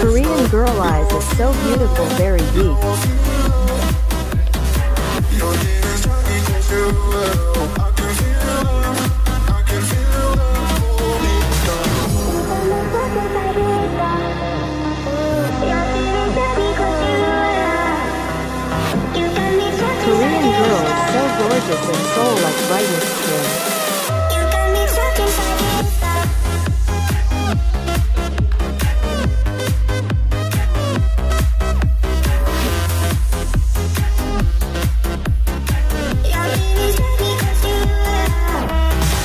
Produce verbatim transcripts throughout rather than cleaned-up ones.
Korean girl eyes is so beautiful, very deep. Korean girl is so gorgeous and soul like brightness skin.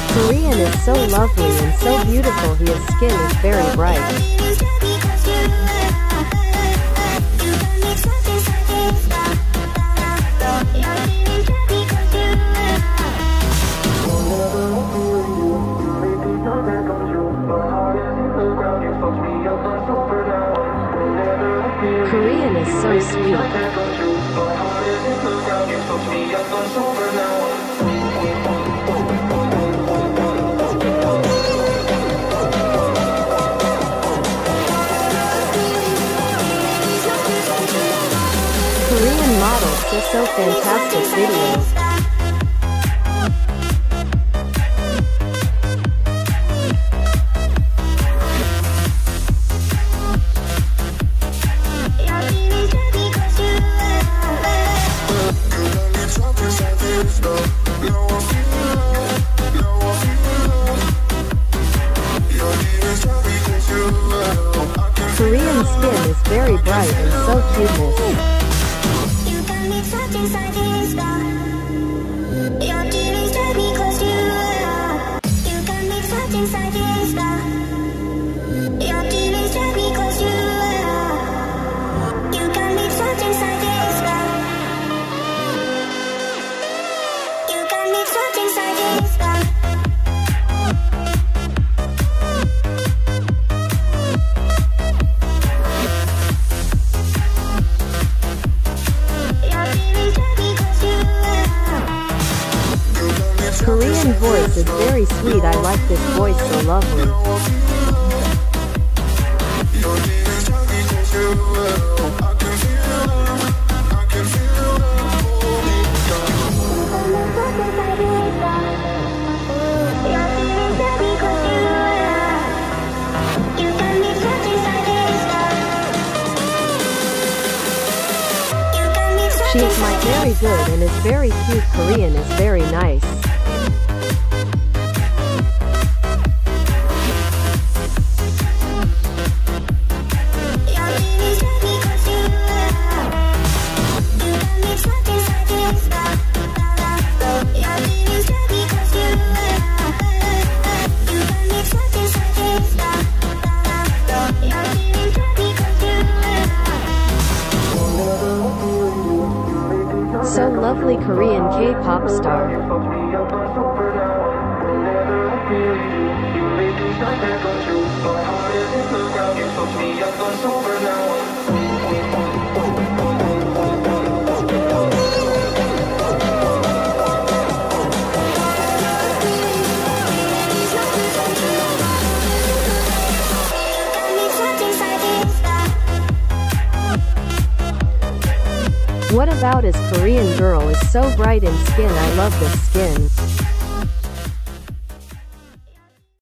Korean is so lovely and so beautiful, his skin is very bright. Korean is so sweet. Korean models do so fantastic videos. Korean skin is very bright and so cute. Inside this spell, your tears drive me close to you. You got me trapped inside this spell. Your tears drive me close to you. You got me trapped inside this spell. You got me trapped inside this spell. Korean voice is very sweet. I like this voice, so lovely. She is my very good and is very cute. Korean is very nice. So lovely Korean K-pop star. What about his Korean girl is so bright in skin? I love this skin.